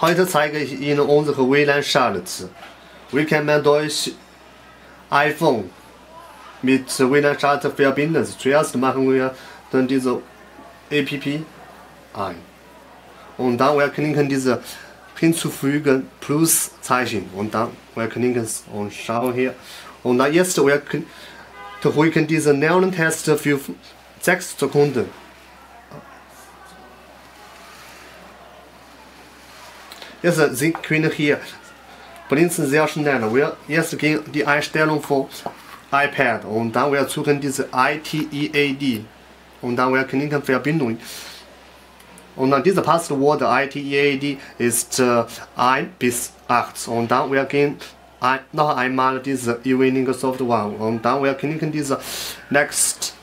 Heute zeige ich Ihnen unsere WLAN-Charts. Wir können durch iPhone mit WLAN-Charts verbinden. Zuerst machen wir dann diese App ein. Und dann wir klicken diese hinzufügen Plus-Zeichen. Und dann wir klicken und schauen hier. Und dann jetzt wir drücken diesen neuen Test für 6 Sekunden. Jetzt Sie können hier blinzen sehr schnell. Wir jetzt gehen die Einstellung von iPad und dann wir suchen diese ITEAD und dann wir klicken Verbindung. Und dann dieses Passwort ITEAD ist 1 bis 8 und dann wir gehen noch einmal diese E-Winning Software und dann wir klicken diese Next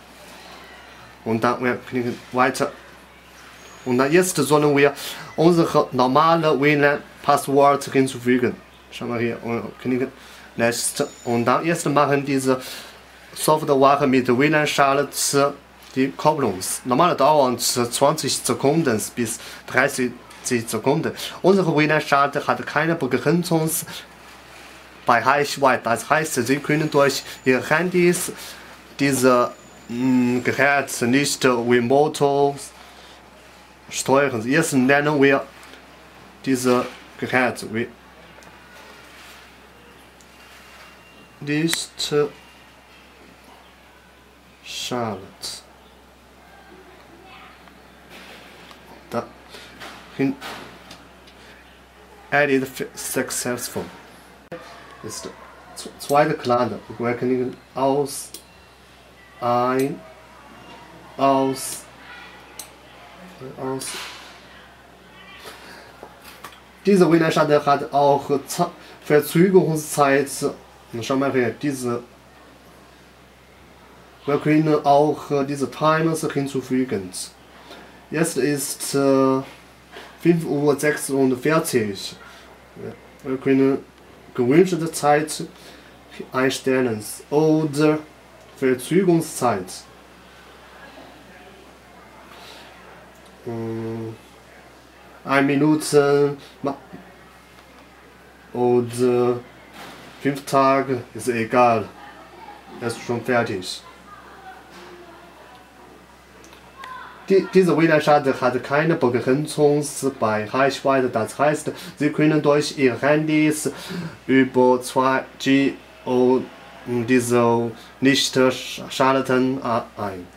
und dann wir klicken weiter. Und dann jetzt sollen wir unsere normale WLAN-Passwort hinzufügen. Schauen wir hier und klicken Next. Und dann jetzt machen diese Software mit WLAN-Charts die Kopplung. Normal dauert 20 Sekunden bis 30 Sekunden. Unsere WLAN-Chart hat keine Begrenzung bei Reichweite. Das heißt, Sie können durch Ihr Handys diese Gerät nicht remote steuern. Jetzt lernen wir diese Gerät nicht schadet. Da hin edit successful ist zweite Klade. Wir können aus diese WLAN-Scharte hat auch Verzögerungszeit. Schauen wir hier, wir können auch diese Timers hinzufügen. Jetzt ist 5:46 Uhr. Wir können gewünschte Zeit einstellen oder Verzögerungszeit. Eine Minute oder 5 Tage ist egal, es ist schon fertig. Diese WLAN-Scharte hat keine Begrenzung bei Reichweite, das heißt, Sie können durch Ihr Handys über 2G und diese Nicht-Schalten ein.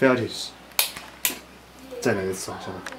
Fertig. 再来一次，好像。